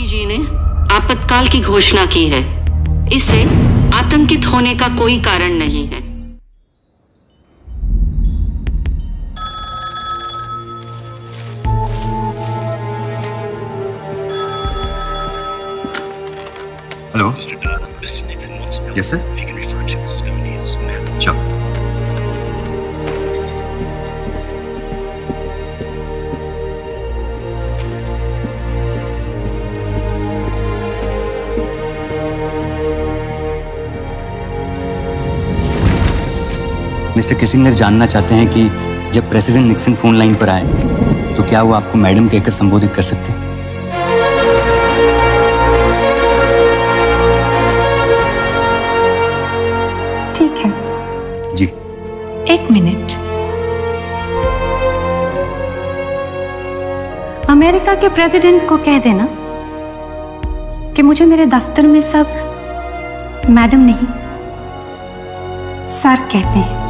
राष्ट्रपति जी ने आपातकाल की घोषणा की है। इससे आतंकित होने का कोई कारण नहीं है। हेलो, यस सर, चलो। मिस्टर किसिंगर जानना चाहते हैं कि जब प्रेसिडेंट निक्सन फोन लाइन पर आए तो क्या वो आपको मैडम कहकर संबोधित कर सकते हैं? ठीक है जी। 1 मिनट। अमेरिका के प्रेसिडेंट को कह देना कि मुझे मेरे दफ्तर में सब मैडम नहीं सर कहते हैं।